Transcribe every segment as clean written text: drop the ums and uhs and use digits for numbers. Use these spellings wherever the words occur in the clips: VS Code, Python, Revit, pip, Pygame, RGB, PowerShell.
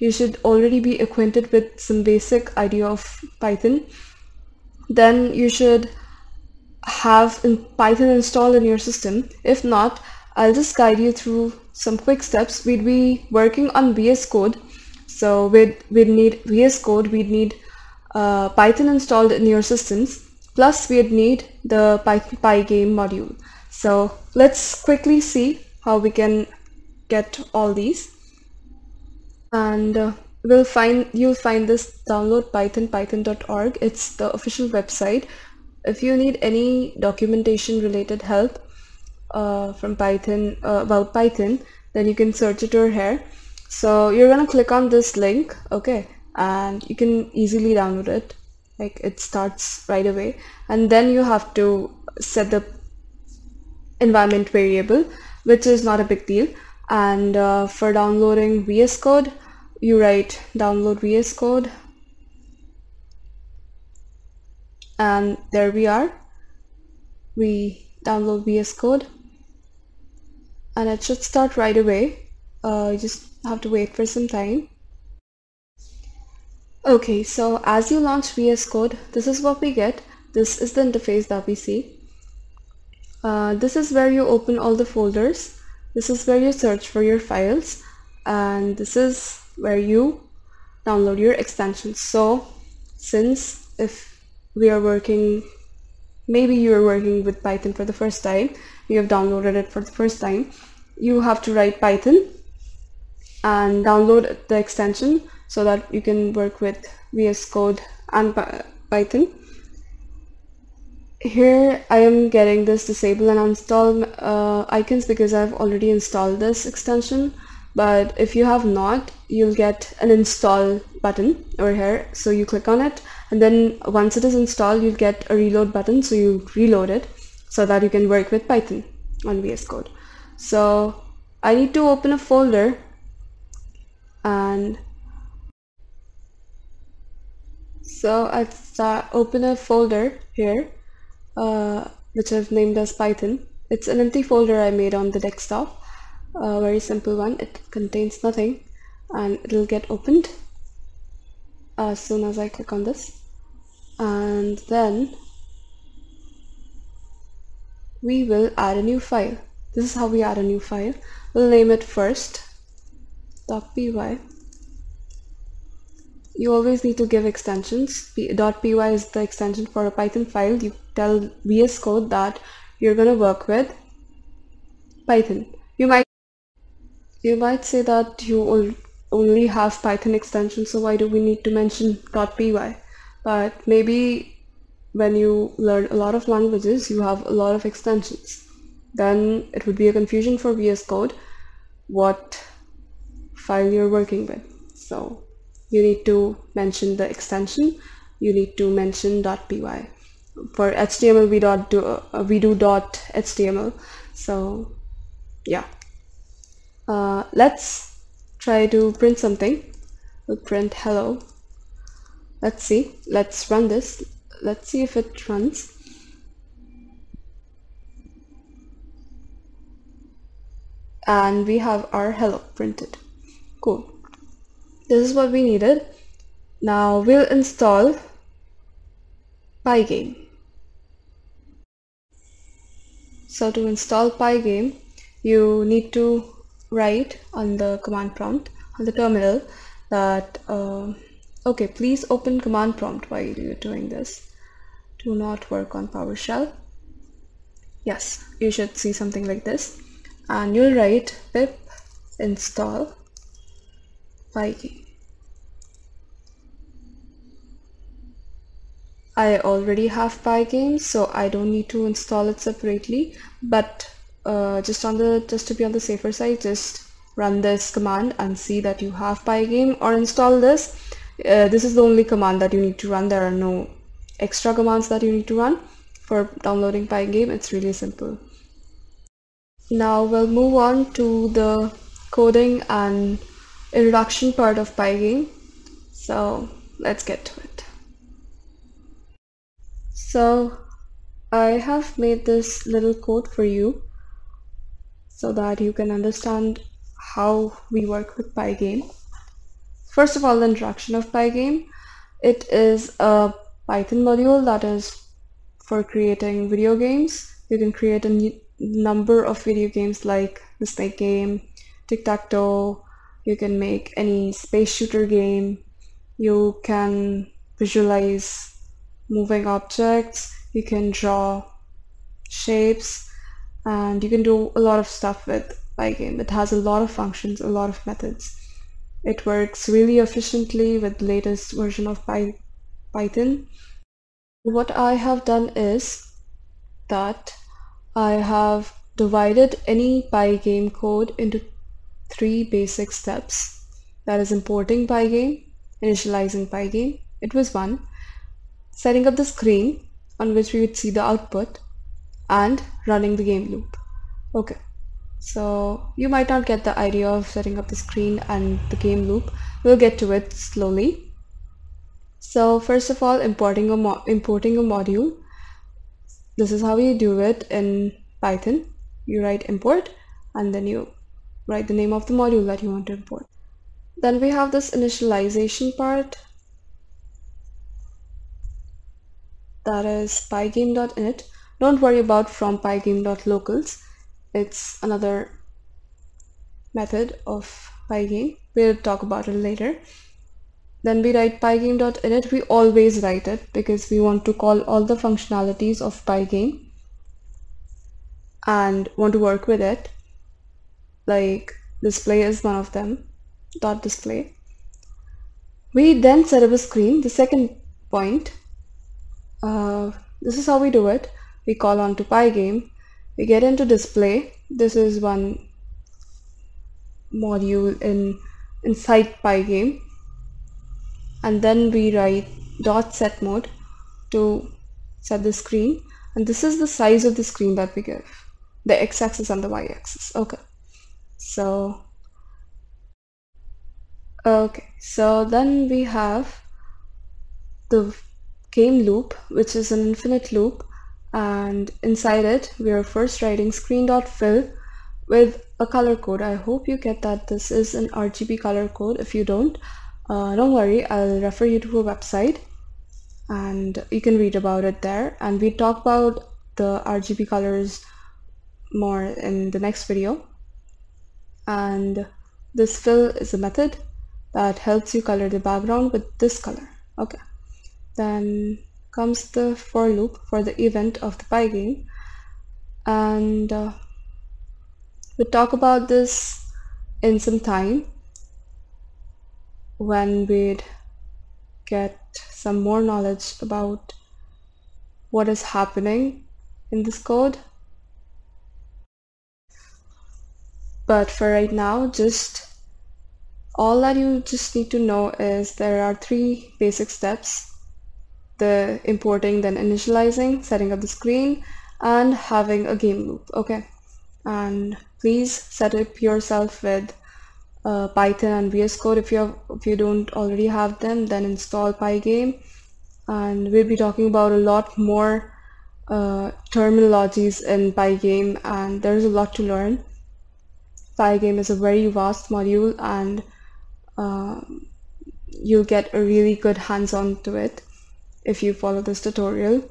you should already be acquainted with some basic idea of Python. Then you should have Python installed in your system. If not, I'll just guide you through some quick steps. We'd be working on VS Code, so we'd need VS Code, we'd need Python installed in your systems, plus we'd need the Pygame module. So let's quickly see how we can get all these, and you'll find this download Python, python.org. It's the official website. If you need any documentation related help from Python, about Python, then you can search it over here. So you're gonna click on this link, okay, and you can easily download it. Like, it starts right away, and then you have to set the environment variable, which is not a big deal. And for downloading VS Code, you write download VS Code, and there we are. We download VS Code, and it should start right away. You just have to wait for some time. Okay, so as you launch VS Code, this is what we get. This is the interface that we see. This is where you open all the folders. This is where you search for your files, and this is where you download your extensions. So since if we are working, maybe you are working with Python for the first time, you have downloaded it for the first time, you have to write Python and download the extension so that you can work with VS Code and Python. Here I am getting this disable and uninstall icons because I've already installed this extension, but if you have not, you'll get an install button over here. So you click on it, and then once it is installed, you'll get a reload button, so you reload it so that you can work with Python on VS Code. So I need to open a folder, and so I open a folder here, which I've named as Python. It's an empty folder I made on the desktop, a very simple one. It contains nothing, and it'll get opened as soon as I click on this. And then we will add a new file. This is how we add a new file. We'll name it first, .py. You always need to give extensions. .py is the extension for a Python file. You tell VS Code that you're going to work with Python. You might say that you only have Python extensions, so why do we need to mention .py? But maybe when you learn a lot of languages, you have a lot of extensions. Then it would be a confusion for VS Code what file you're working with. So you need to mention the extension, you need to mention .py. For HTML, we do .html. So yeah, let's try to print something. We'll print hello. Let's see, let's run this. Let's see if it runs. And we have our hello printed. Cool. This is what we needed. Now we'll install Pygame. So to install Pygame, you need to write on the command prompt, on the terminal, that okay, please open command prompt while you're doing this. Do not work on PowerShell. Yes, you should see something like this. And you'll write pip install Pygame. I already have Pygame, so I don't need to install it separately, but just to be on the safer side, just run this command and see that you have Pygame, or install this. This is the only command that you need to run. There are no extra commands that you need to run for downloading Pygame. It's really simple. Now we'll move on to the coding and introduction part of Pygame. So let's get to it. So I have made this little code for you so that you can understand how we work with Pygame. First of all, the introduction of Pygame. It is a Python module that is for creating video games. You can create a number of video games like the snake game, tic-tac-toe. You can make any space shooter game. You can visualize moving objects. You can draw shapes, and you can do a lot of stuff with Pygame. It has a lot of functions, a lot of methods. It works really efficiently with the latest version of Python. What I have done is that I have divided any Pygame code into three basic steps. That is importing Pygame, initializing Pygame, it was one, setting up the screen on which we would see the output, and running the game loop. Okay, so you might not get the idea of setting up the screen and the game loop. We'll get to it slowly. So first of all, importing a module. This is how you do it in Python. You write import and then you write the name of the module that you want to import. Then we have this initialization part, that is pygame.init. Don't worry about from pygame.locals. It's another method of Pygame. We'll talk about it later. Then we write pygame.init. We always write it because we want to call all the functionalities of Pygame and want to work with it. Like display is one of them, dot display. We then set up a screen, the second point. This is how we do it. We call on to Pygame, we get into display. This is one module inside Pygame, and then we write dot set mode to set the screen, and this is the size of the screen that we give, the x-axis and the y-axis. Okay, so then we have the game loop, which is an infinite loop, and inside it we are first writing screen.fill with a color code. I hope you get that this is an RGB color code. If you don't worry, I'll refer you to a website and you can read about it there, and we talk about the RGB colors more in the next video. And this fill is a method that helps you color the background with this color. Okay, then comes the for loop for the event of the Pygame, and we'll talk about this in some time when we'd get some more knowledge about what is happening in this code. But for right now, just all that you just need to know is there are three basic steps: the importing, then initializing, setting up the screen, and having a game loop. Okay, and please set up yourself with Python and VS Code. If you don't already have them, then install Pygame, and we'll be talking about a lot more terminologies in Pygame, and there's a lot to learn. Pygame is a very vast module, and you'll get a really good hands-on to it if you follow this tutorial.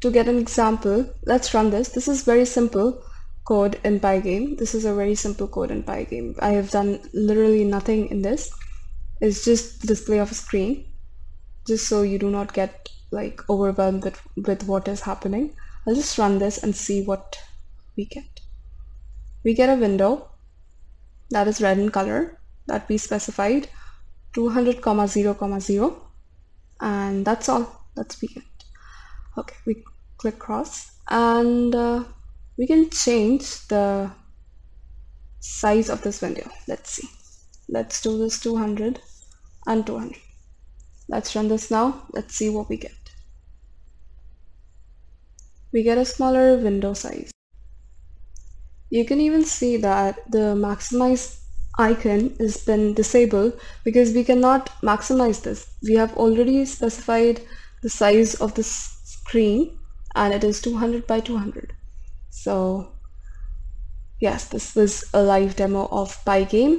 To get an example, let's run this. This is very simple code in Pygame. This is a very simple code in Pygame. I have done literally nothing in this. It's just the display of a screen, just so you do not get like overwhelmed with what is happening. I'll just run this and see what we get. We get a window that is red in color that we specified, 200,0,0,0, and that's all. That's we get. Okay, we click cross, and we can change the size of this window. Let's see. Let's do this 200 and 200. Let's run this now. Let's see what we get. We get a smaller window size. You can even see that the maximize icon has been disabled because we cannot maximize this. We have already specified the size of the screen, and it is 200 by 200. So Yes, this was a live demo of Pygame.